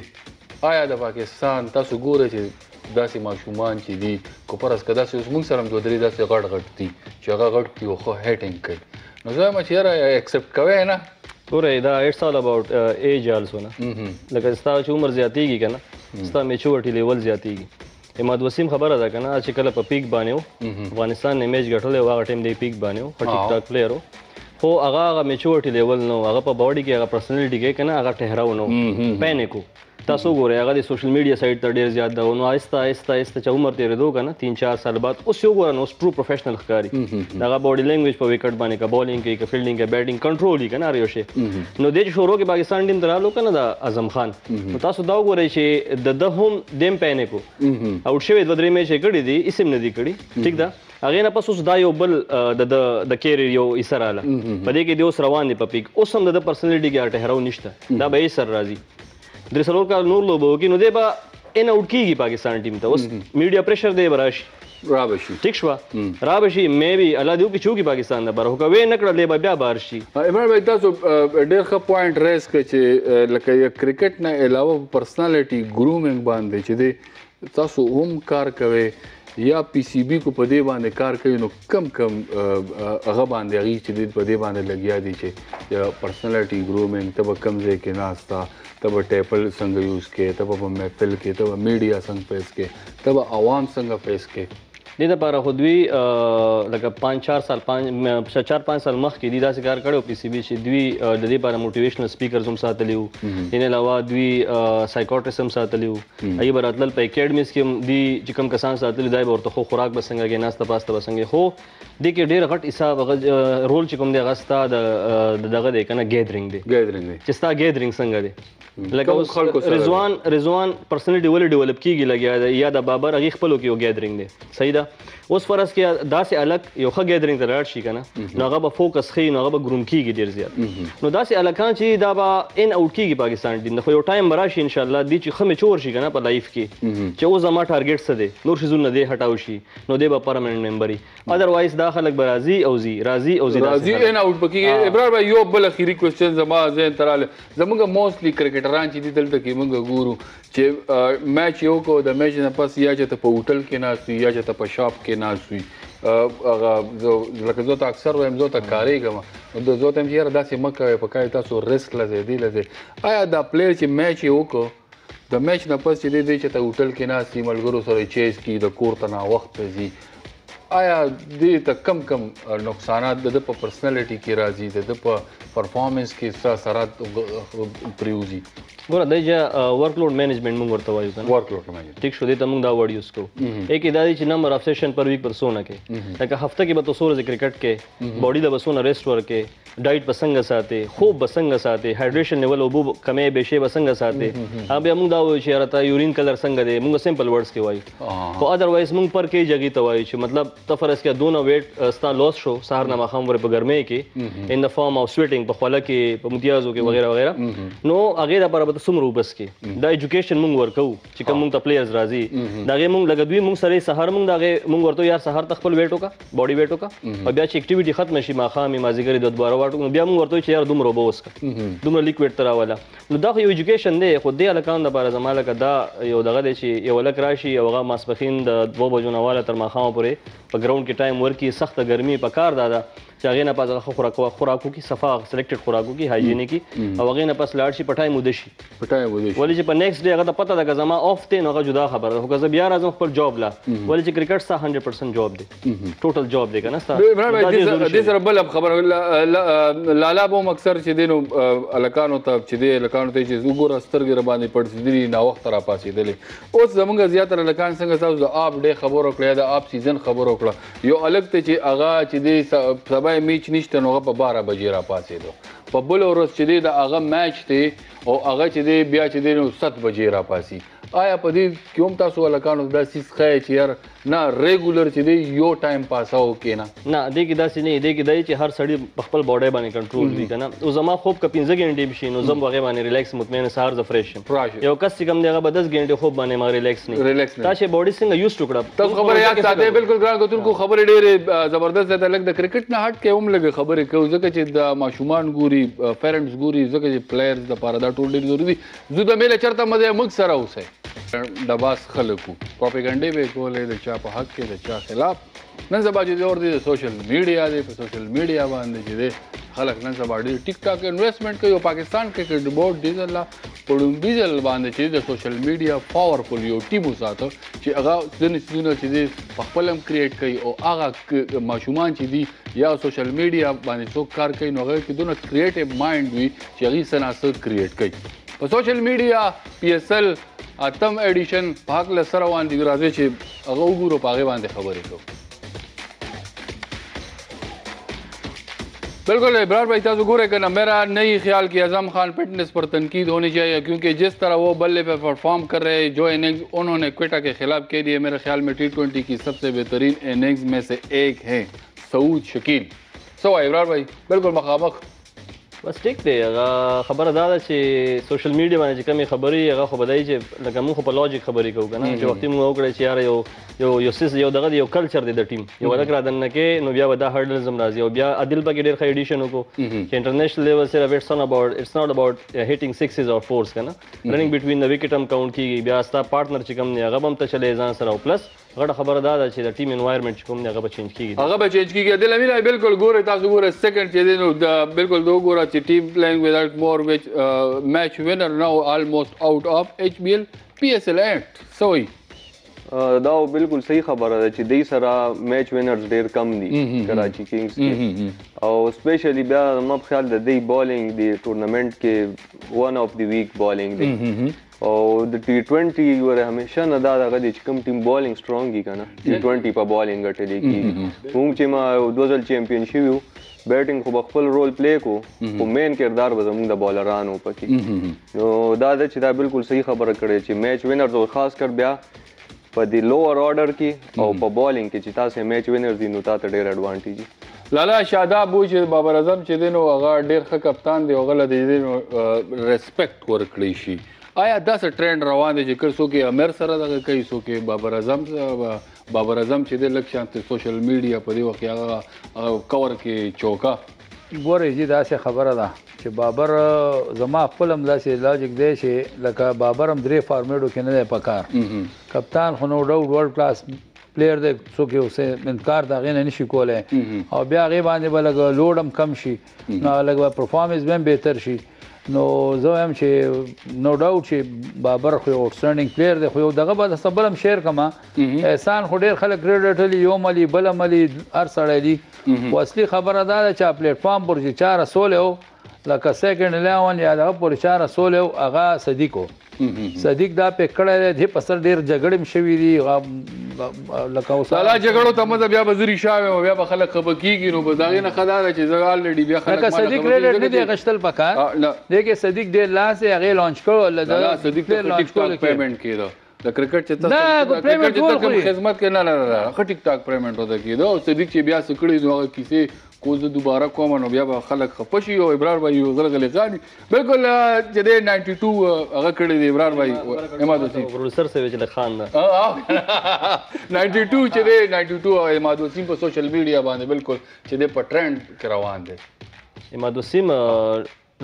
آیا د پاکستان تاسو ګورئ چې داسې ماشومان چې دي که فرض که داسې اوس موږ سره هم دوه درې داسې غټ غټ دي چې هغه غټ دي او ښه هیټینګ کوي نو زه وایم چې یاره ایکسپټ کوی نه ګورئ دا اټس آل اباؤټ ایج السو نه لکه ستا چې عمر زیاتېږي که نه ستا میچورټي لیول زیاتېږي اماد وسیم خبره ده که نه چې کله په پیک باندې و افغانستان نه میچ ګټلی و هغه ټایم دی پیک باندې و ښه ټیک ټاک پلیئر و خو هغه هغه میچورټي لیول نه و هغه په باډي کې هغه پرسنالټي کې که نه هغه ټهراو نه و پینیک و تاسو وګورئ هغه د سوشل میډیا سایټ ته ډېر زیات ده نو آهسته آهسته آهسته چې عمر تېرېدو که نه تین چار سال بعد اوس یې وګوره نو اوس ټرو پروفیشنل ښکاري د هغه باډي لینګویج په وکټ باندې که بالینګ کوي که فیلډینګ کوي بیټینګ کنټرول وي که نه هر یو شی نو دې چې شروع کې پاکستان ټیم ته راغلو که نه د اعظم خان نو تاسو دا وګورئ چې د ده هم دیم پینیک و اوټ شوی دوه درې میچ یې کړي دي ایسم نه دي کړي ټیک ده هغې نه پس اوس دا یو بل د د کیریر یو ایسه راله په دې کې دې اوس روان دی په پیک اوس هم د ده پرسنالټي کې هغه ټهراو نشته دا به یې سر راځي درې څلور کال نور لوبه وکړي نو دی به ان اوټ کېږي پاکستان ټیم ته اوس میډیا پریشر دی به راشي Rabashi. Tikshwa. Rabashi maybe Allah diu ki chuki Pakistan na baro ka we nakra leba bya barshi. Imran bhai taso der kha point raise kache lakaya cricket na elawa personality grooming bande chide taso hum kar kave या PCB को पदे बांधे कार कई नो कम कम अगा बांधे अगी चीज़ पदे बांधे लगिया दीचे या पर्सनलिटी ग्रूमिंग तब कमज़े के नाश्ता तब टेपल संग यूज़ के तब अब महफिल के तब मीडिया संग पेश के तब आवाम संग पेश के दीदा पारा खुद भी लगा पाँच चार साल पाँच चार पाँच साल मख की दीदा से कार करो पीसीबी से द्वी दीदी पारा मोटिवेशनल स्पीकर्स हम साथ लियो इन्हें अलावा द्वी साइकोट्रिस्ट हम साथ लियो आई बार अतल पे एकेडमीज के दी जिकम कसान साथ लियो दाई बार तो खो खुराक बसंगा के नाश्ता पास्ता बसंगे हो देखिए डेर घट इसा रोल चिकम दे अगस्ता दगा दे का ना गैदरिंग दे गैदरिंग दे जिसता गैदरिंग संगा दे लगा उस रिजवान रिजवान पर्सनलिटी वाले डेवलप की गई लगी याद बाबर अगी खपलो की वो गैदरिंग दे सही दा उस फरस के दा से अलग योखा गैदरिंग दे रात शिका ना नगाबा फोकस खी नगाबा ग्रूम की गई देर ज्यादा नो दा से अलग कां ची दाबा इन आउट की गई पाकिस्तान टीम देखो यो टाइम बराशी इंशाल्लाह दी ची खमे चोर शिका ना पर लाइफ की चे वो जमा टारगेट से दे नूर शिजुल न दे हटाउशी नो दे बा परमानेंट मेंबरी अदरवाइज दा खलक बराजी औजी राजी औजी राजी इन आउट पकी इब्रार भाई यो बल आखिरी क्वेश्चन जमा जैन तराल जमगा मोस्टली क्रिकेट रांची दी दल तक मंग गुरु जे मैच यो को द मैच न पास या जे त होटल के ना सुई या जे त शॉप के ना सुई जो लकजो त अक्सर वम जो त कारी गमा दो जो तम यार दस मका पकाय त सो रिस्क लजे दी लजे आया द प्लेयर के मैच यो को द मैच न पास जे दे जे त होटल के ना सी मल गुरु सरे चेस की द कोर्ट ना वक्त जी आया दे त कम कम नुकसानात द प पर्सनालिटी के राजी द प परफॉर्मेंस के सा सारा प्रियूजी गोरा दजा वर्कलोड मैनेजमेंट मंग करता वायु का वर्कलोड मैनेजमेंट ठीक शो देता मंग दा वर्ड यूज को एक इदादी च number of session per week पर सोना के ताकि हफ्ते के बतो सोरे क्रिकेट के बॉडी दा बसोना रेस्ट वर्क के डाइट बसंग साथे खूब बसंग साथे हाइड्रेशन लेवल ओबू कमे बेशे बसंग साथे अब हम दा वो इशारा था यूरिन कलर संग दे मंग सिंपल वर्ड्स के वायु तो अदरवाइज मंग पर के जगी तवायु छ मतलब तफरस के दोनों वेट स्टा लॉस शो सारना मखाम वर पर गर्मी के in the form of sweating पखला के मुमतियाजो के वगैरह वगैरह नो अगेरा पर तो सुमरू बस के द एजुकेशन मंग वर्क को चिकम मंग त प्लेयर्स राजी दागे मंग लगदवी मंग सरे सहार मंग दागे मंग वर तो यार सहार तखपल वेटो का बॉडी वेटो का अब या एक्टिविटी खत्म शी मखाम माजी करे दो बार वाटो बिया मंग वर तो यार दुमरो बोस का दुमरो लिक्विड तरा वाला नो द एजुकेशन दे खुद दे अलकान द बार जमाला का दा यो दगा दे शी यो लक राशि योगा मासबखिन द दो बजोना वाला तर मखाम पुरे ग्राउंड के टाइम वर्क की सख्त गर्मी पकार दादा चाहे ना पास खुराको खुराकों की सफा सिलेक्टेड खुराकों की हाइजीनिक की और वगैरह ना पास लाडशी पठाई मुदेशी पठाई मुदेशी वाली जी पर नेक्स्ट डे अगर तो पता था जमा ऑफ थे ना जुदा खबर होगा जब यार आजम पर जॉब ला वाली जी क्रिकेट सा हंड्रेड परसेंट जॉब दे टोटल जॉब देगा ना लाला बम अक्सर चिदे नो अलकान होता चिदे अलकान होते चिदे उगो रास्तर के रबानी पड़ चिदे ना वक्त रा पास चिदे ले उस जमंगा ज्यादातर अलकान संग साउज आप डे खबर ओकला या आप सीजन खबर ओकला यो अलग ते ची आगा चिदे सब मैच निश्चित नोगा प बारह बजे रा पास दो पब्बल और चिदे दा आगा मैच थे और आगा चिदे बिया चिदे नो सात बजे रा पासी आया पदी क्यों तासो अलकान दस खाए यार ना रेगुलर चीज़े यो टाइम पास हो के ना ना देखी दासी नहीं देखी दाई ची हर सड़ी पखपल बॉडी बने कंट्रोल भी करना उस जमा खूब कपिंज़े गेंटी भी शीन उस जम वगैरह बने रिलैक्स मुतमेन सार ज़फ्रेश है यो कस्सी कम देगा बदस गेंटी खूब बने मगर रिलैक्स नहीं रिलैक्स ताशे बॉडी सिंग यूज़ टुकड़ा तब खबर याद आते हैं बिल्कुल ग्रांड को तुमको खबर डेरे ज़बरदस्त है तलक द क्रिकेट ना हट के उम लगे खबर के उस जगह चीज़ द माशुमान गुरी पेरेंट्स गुरी उस जगह चीज़ प्लेयर्स द पारा द टोल्डी ज़रूरी जुदा मेले चरता मज़े मुख सरा उसे दबास खलकू प्रोपेगंडे पे गोले द चाप हक के द चा खिलाफ न सबा जी और दे सोशल मीडिया दे सोशल मीडिया बांधे जी दे खलक न सबा डी टिकटॉक इन्वेस्टमेंट कयो पाकिस्तान क्रिकेट बोर्ड डीजल ला पडुम डीजल बांधे जी दे सोशल मीडिया पावरफुल यो टीमो साथ जी अगा दिन दिन जी पखपलम क्रिएट कई और आगा माशुमान जी दी या सोशल मीडिया बांधे सो कार कई नगर की दोनों क्रिएटिव माइंड हुई चगी सना से क्रिएट कई पर सोशल मीडिया पीएसएल आतम एडिशन भाग लसरवान दिगराजे छे अगो गुरो पागे बांधे खबर है बिल्कुल इब्रार भाई ताज़ गुरे करना मेरा नहीं ख्याल कि अज़म खान फिटनेस पर तनकीद होनी चाहिए क्योंकि जिस तरह वो बल्ले पे परफॉर्म कर रहे हैं जो इनिंग उन्होंने क्वेटा के खिलाफ कह दिए मेरे ख्याल में टी ट्वेंटी की सबसे बेहतरीन इनिंग्स में से एक हैं सऊद शकील सवा इब्रार भाई बिल्कुल मखामख بس ټیک دی خبره دا ده چې سوشل میډیا باندې چې کومې خبرې هغه خو بدای چې لکه موږ خو په لاجیک خبرې کوو که نه چې وختي موږ وکړی چې یاره یو یو یو سیس یو دغه دی یو کلچر دی د ټیم یو هلک را دننه کې نو بیا به دا هرډلز هم راځي او بیا عادل پکې ډېر ښه ایډیشن وکړو چې انټرنیشنل لیول سره اټس ناټ اباوټ اټس ناټ اباوټ هیټینګ سکسز اور فورس که نه رننګ بټوین د وکټ هم کاونټ کېږي بیا ستا پارټنر چې کوم دی هغه به هم ته چلی ځان سره او پلس غټه خبره دا ده چې د ټیم انوایرمنټ چې کوم دی هغه به چینج کېږي هغه به چینج کېږي عادل امین بالکل ګورئ تاسو ګورئ سیکنډ چې دی نو بالکل دوه ګوره چې ټیم playing without more which uh, match winner now almost out of H B L, P S L and Soy. دا بالکل صحیح خبره ده چې دې سره میچ وینرز ډېر کم دي کراچي کینګز کې او سپیشلی بیا زما په خیال د دې بالینګ د ټورنمنټ کې ون آف د ویک بالینګ دی او د ټي ټوینټي ګوره همیشه نه دا دغه دی چې کوم ټیم بالینګ سترونګ وي که نه ټي ټوینټي په بالینګ ګټلې کېږي موږ چې ما دوه ځل چیمپیون شوي وو بیټنګ خو به خپل رول پلی کو خو مین کردار به زموږ د بالرانو پکې نو دا ده چې دا بالکل صحیح خبره کړې چې میچ وینرز او خاص کر بیا په دې لوور آرډر کې او په بالینګ کې چې تاسو میچ وینرز دي نو تا ته ډېر اډوانټیج لالا شاداب وو چې بابر اعظم چې دی نو هغه ډېر ښه کپتان دی هغه له دې ریسپیکټ ورکړی شي آیا داسې ټرینډ روان دی چې څوک یې امیر سره دغه کوي څوک یې بابر اعظم سره بابر اعظم چې دی لږ شانتې سوشل میډیا په دې وخت کې هغه کور کې چوکه ګورئ چې داسې خبره ده چې بابر زما خپل هم داسې لاجک دی چې لکه بابر هم درې فارمیټو کې نه دی په کار کپتان خو نو ډاوټ ورلډ کلاس پلیر دی څوک یې اوس انکار د هغې نه نشي کولی او بیا هغې باندې به لږ لوډ هم کم شي نو لږ به پرفارمنس به هم بهتر شي نو زه وایم چې نو ډاوټ چې بابر خو یو آوټسټینډینګ پلیر دی خو یو دغه به درسته بل هم شیر کړم احسان خو ډېر خلک ریډ رټلي یو ملي بل ملي هر سړی دي خو اصلي خبره دا ده چې هغه پلیټفارم پورې چې چا رسولی و لکه سیکنډ الیون یا دغه پورې چا رسولی و هغه صدیق و صدیق دا پې کړی دی دې په سر ډېر جګړې هم شوي دي لکه اوس لا جګړو ته مزه بیا به زه ریشا ویم او بیا به خلک خفه کېږي نو بس د هغې نه ښه دا ده چې زه الریډي بیا خلک لکه صدیق ریډ نه دی غشتل په کار دې کې صدیق ډېر لاس یې هغې لانچ کړو صدیق ټیک ټاک پیمنټ کېده د کرکټ چې تاسو کوم خدمت کې نه نه نه ښه ټیک ټاک پیمنټ ورته کېده او صدیق چې بیا څه کړي نو هغه کیسې کوزه دوباره کوم نو بیا به خلک خفه شي او ابرار بھائی یو زر غلې غاني بالکل چې د ننه دوه هغه کړی دی ابرار بھائی اماد وسیم پروډوسر سویج له خان نه ننه دوه چې د ننه دوه او اماد وسیم په سوشل میډیا باندې بالکل چې د په ټرند کې روان دي اماد وسیم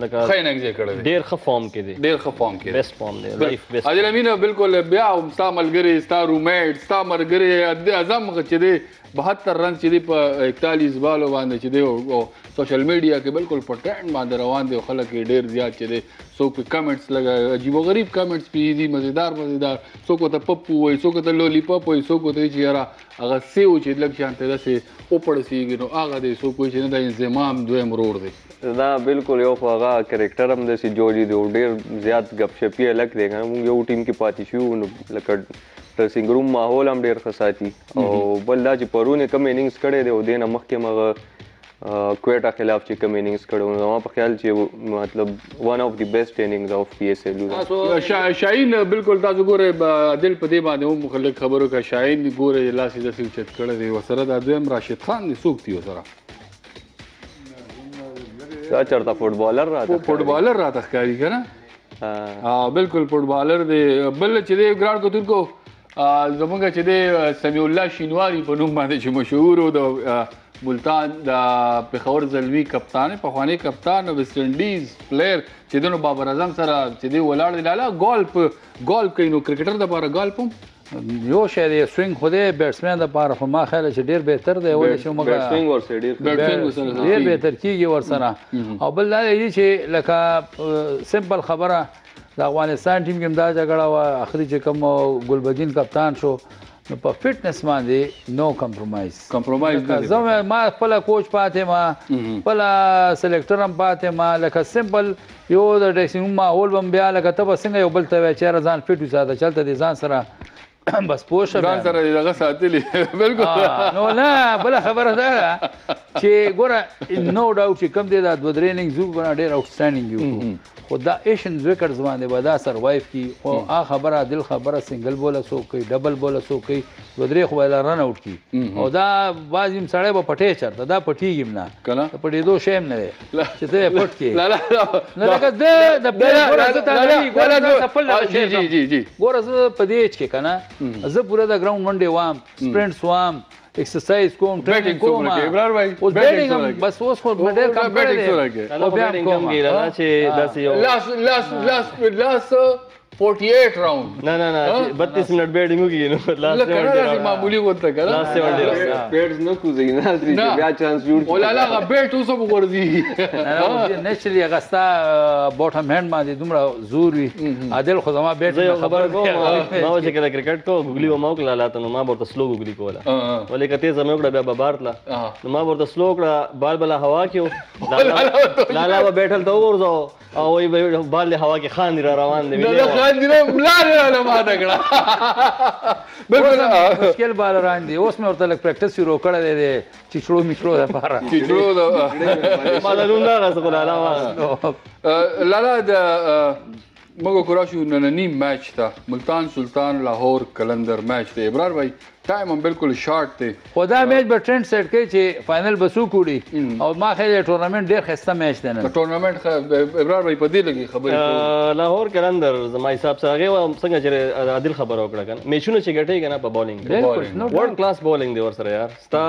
لکه خاين اگزه کړی ډیر ښه فارم کې دی ډیر ښه فارم کې بیسټ فارم دی لایف بیسټ عادل امین بالکل بیا هم ستا ملګری ستا رومېټ ستا مرګری اعظم چې دی بہتر رن چې دی په اکتالیس بالو باندې چې دی او سوشل میډیا کې بالکل په ټرینډ باندې روان دی او خلک یې ډېر زیات چې دی څوک کمنټس لګا عجیب غریب کمنټس پی دي مزیدار مزیدار څوک ورته پپو وایي څوک ورته لولی پپ وایي څوک ورته چې یاره هغه سیو چې لږ شانته داسې وپړسېږي نو هغه دی څوک وایي چې نه دا انضمام دویم ورور دی دا بالکل یو خو هغه کرکټر هم داسې جوړ دی او ډېر زیات ګپشپي هلک دی که نه موږ یو ټیم کې پاتې شوي نو لکه ډریسنګ روم ماحول هم ډېر ښه ساتي او بل دا چې پرون یې کم اننګس کړی دی او دې نه مخکې هم هغه کویټا خلاف چې کم اننګس کړی نو زما په خیال چې مطلب ون آف د بیسټ اننګز آف پی ایس ایل یو شاهین بالکل تاسو ګورئ عادل په دې باندې هم خلک خبرو که شاهین ګورئ لاس یې داسې اوچت کړی دی ورسره دا دویم راشد خان دی څوک دی ورسره دا چرته فوټبالر راته فوټبالر راته ښکاري که نه ها بالکل فوټبالر دی بل چې دی ګران کتونکو زموږ چې دی سمیع الله شینواري په نوم باندې چې مشهور و د ملتان د پېښور زلوي کپتان یې پخوانی کپتان ویسټ انډیز پلیر چې دی نو بابر اعظم سره چې دی ولاړ دی لاله ګولف ګولف کوي نو کرکټر دپاره ګولف هم یو شی دی سوینګ خو دی بیټسمین دپاره خو ما خیال چې ډېر بهتر دی ولې چې موږ ډېر بهتر کېږي ورسره او بل دا دی چې لکه سمپل خبره د افغانستان ټیم کې هم دا جګړه وه اخري چې کوم ګلبدین کپتان شو نو په فټنس باندې نو کمپرومایز کمپرومایز زه ما خپله کوچ پاتې ما خپله سلیکټر هم پاتې ما لکه سمپل یو د ډریسنګ روم ماحول به هم بیا لکه ته به څنګه یو بل ته وایې چې یاره ځان فټ وساته چلته دې ځان سره بسپوشم دان سره دغه ساتلی بالکل نو نه بل خبره ده چې ګوره نو ډاوټ چې کم دی دا د ټریننګ زو بنا ډیر اوټسټانډینګ یو خو دا ایشن ریکارډ زمانه به دا سروایو کی او ا خبره دل خبره سنگل بوله سو کوي ډبل بوله سو کوي ودري خو ولا رن اوټ کی او دا بازم سړی به پټه چرته دا پټیږم نه پټې دو شیم نه چې ته پټ کی لا لا نه لکه د د ګوره زه ته نه ګوره زه سفل نه شي جی جی جی ګوره زه پدېچ کې کنه زه پورا د ګراوند منډه وام سپرنټس وام exercise कोम ट्रेनिंग कोम इब्रार भाई बैटिंग बस वो स्कोर मॉडल का बैटिंग सो लगे और बैटिंग कोम गिरा ना छह दस लास्ट लास्ट लास्ट लास्ट अड़तालीस राउंड ना ना ना बत्तीस मिनट बैटिंग की नो लास्ट लास्ट मामूली होता करा लास्ट वाले बैट्स नो कुझे ना या चांस जुड़ ओला ला बैट तो सब कर दी नेचुरली अगस्ता बॉटम हैंड मा दी तुमरा जोर भी आदिल खुदमा बैट खबर को माओ जे क्रिकेट को गुगली माओ को लाला तो मा बहुत स्लो गुगली को वाला वाले कते समय उकड़ा बाबारला मा बहुत स्लो उकड़ा बाल बला हवा क्यों लाला बैठल तो और जाओ او وی بال هوا کې خان را روان دی نه خان دی نه ملاره نه ما دګړه بالکل مشکل بال روان دی اوس مې ورته لک پریکټس یو کړه دی چې چړو میچړو د پاره چړو دا مالون نه غسه لالا ما لالا د موږ کوراشو نننی میچ ته ملتان سلطان لاهور کلندر میچ ته ابرار بھائی ټایم هم بالکل شارټ دی خو دا میچ به ټرند سیټ کوي چې فاینل به څوک وړي او ما خیال ټورنمنټ ډېر ښایسته میچ دی نن ټورنمنټ ابرار بھائی په دې لګي خبرې لاهور کلندر زما حساب سره هغې څنګه چې عادل خبره وکړه که نه میچونه چې ګټي که نه په بالینګ ورلډ کلاس بالینګ دی ورسره یار ستا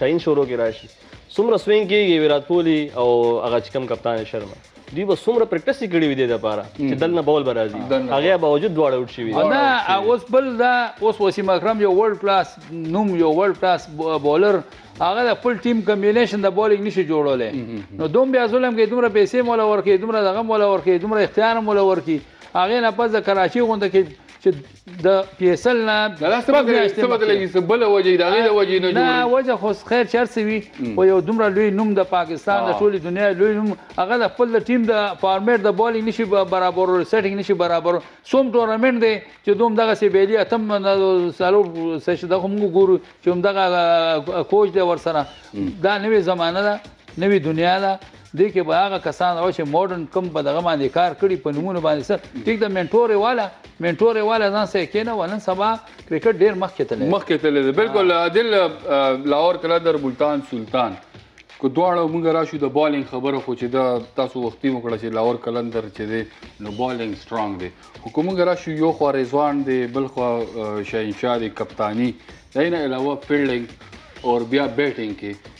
شاهین شورو کې راشي څومره سوینګ کېږي ویرات کوهلي او هغه چې کوم کپتان شرما دوی به څومره پریکټس یې کړي وي دې دپاره چې دلنه بول به راځي هغې باوجود دواړه اوټ شوي دي نه اوس بل دا اوس وسیم اکرم یو ورلډ کلاس نوم یو ورلډ کلاس بولر هغه د خپل ټیم کمبینیشن د بالینګ نشي جوړولی نو دوم بیا ظلم کوي دومره پیسې هم وله ورکوي دومره دغه هم وله ورکوي دومره اختیار هم وله ورکوي هغې نه پس د کراچۍ غونده کې چې د پی ایس ایل نه څه بدلېږي څه بله وجه وي د هغې د وجې نه نه وجه خو خیر چې هر څه وي خو یو دومره لوی نوم د پاکستان د ټولې دنیا لوی نوم هغه د خپل د ټیم د فارمیټ د بالینګ نشي برابرول سیټینګ نشي برابرول څوم ټورنمنټ دی چې دوم دغسې بیلي اتم څلور څه چې دغه موږ ګورو چې همدغه کوچ دی ورسره دا نوې زمانه ده نوې دنیا ده دې کې به هغه کسان راو چې ماډرن کم په دغه باندې کار کړي په نومونو باندې سر ټیک د منټور یې واله منټور یې واله ځان سره کېنه و نن سبا کرکټ ډېر مخکې تللی مخکې تللی دی بالکل عادل لاهور کلندر ملتان سلطان که دواړه موږ راشو د بالینګ خبره خو چې دا تاسو وختي وکړه چې لاهور کلندر چې دی نو بالینګ سترانګ دی خو که موږ راشو یو خوا رضوان دی بل خوا شاهینشاه دی کپتاني دې نه علاوه فیلډنګ اور بیا بیټنګ کې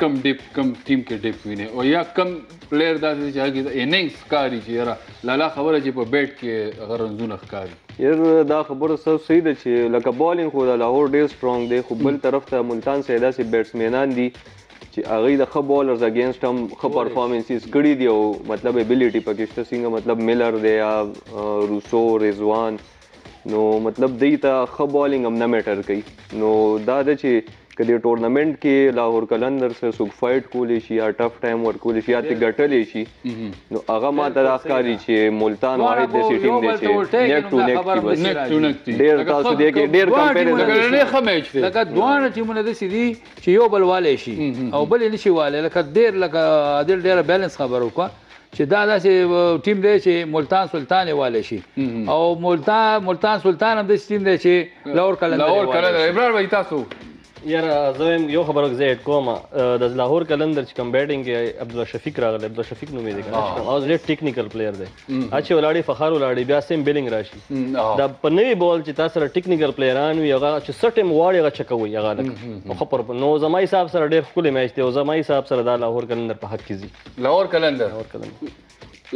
کم ڈپ کم ٹیم کے ڈپ وینے اور یا کم پلیئر دا سے چاہے کہ اننگز کاری چی یارا لالا خبر ہے چی پا بیٹ کے غرنزون اخکاری یار دا خبر سب صحیح دا چی لکا بالنگ خو دا لاہور ډیر سٹرانگ دے خو بل طرف تا ملتان سیدا سی بیٹسمینان دی چی هغوی د ښه بالرز اګینسټ هم ښه پرفارمنسز کړي دي او مطلب ایبیلیټي پکې شته څنګه مطلب ملر دی یا روسو رضوان نو مطلب دوی ته ښه بالنګ هم نه میټر کوي نو دا ده چې کدی ټورنمنټ کې لاهور کلندر سره څوک فایټ کولی شي یا ټف ټایم ورکولی شي یا ترې ګټلی شي نو هغه ماته دا ښکاري چې ملتان واحد داسې ټیم دی چې نیک ټو نیک کې بس ډېر تاسو دې کې ډېر کمپیریزن لکه دواړه ټیمونه داسې دي چې یو بل والی شي او بل یې نشي والی لکه ډېر لکه عادل ډېره بیلنس خبر وکړه چې دا داسې ټیم دی چې ملتان سلطان یې والی شي او ملتان ملتان سلطان هم داسې ټیم دی چې لاهور کلندر ابرار بھائی تاسو یار زویم یو خبره زه ایډ کوم د لاهور کلندر چې کوم بیټینګ کې عبدالله شفیق راغلی عبدالله شفیق نوم یې دی او ډېر ټیکنیکل پلیئر دی اچھا ولاړی فخار ولاړی بیا سیم بیلینګ راشي دا په نوي بال چې تاسو سره ټیکنیکل پلیئران وي هغه چې څه ټیم غواړي هغه چکوي هغه لکه خو پر نو زما حساب سره ډېر ښکلی میچ دی او زما حساب سره دا لاهور کلندر په حق کې ځي لاهور کلندر لاهور کلندر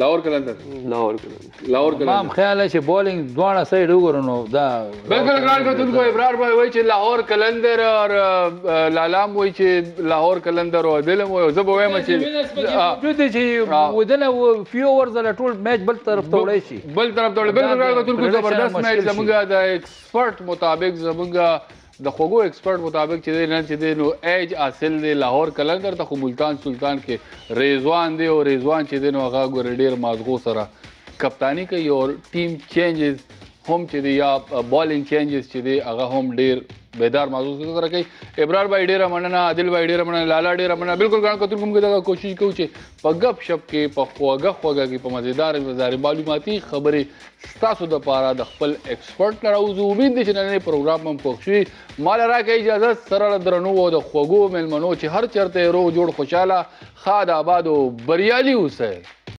لاهور کلندر لاهور کلندر لاهور کلندر ما خیال چې بالینګ دواړه سایډ وګورو نو دا بالکل ګران کتونکو ابرار بھائی وایي چې لاهور کلندر او لالام وایي چې لاهور کلندر او عادل هم وایي زه به وایم چې دوی چې ودنه فیو اوورز له ټول میچ بل طرف ته وړی شي بل طرف ته وړی بالکل ګران کتونکو زبردست میچ زموږ د ایکسپرټ مطابق زموږ د خوګو ایکسپرټ مطابق چې دی نن چې دی نو ایج حاصل دی لاهور کلندر ته خو ملتان سلطان کې رضوان دی او رضوان چې دی نو هغه ګوره ډېر مازغو سره کپتاني کوي او ټیم چینجز हम चीदी या बॉलिंग चेंजेस चीदी अगर हम डेर बेदार महसूस कर तरह के इब्रार भाई डेरा मना आदिल भाई डेरा मना लाला डेरा मना बिल्कुल गांड कतुल कुम के जगह कोशिश क्यों छे पगप शप के पखवागा खवागा की मजेदार मजेदार मालूमाती खबरें ستاسو د पारा د خپل एक्सपर्ट لرا او امید دي چې نن پروګرام هم پوښي مال را کې اجازه سره درنو او د خوګو ملمنو چې هر چرته رو جوړ خوشاله خاد آباد او بریالي اوسه.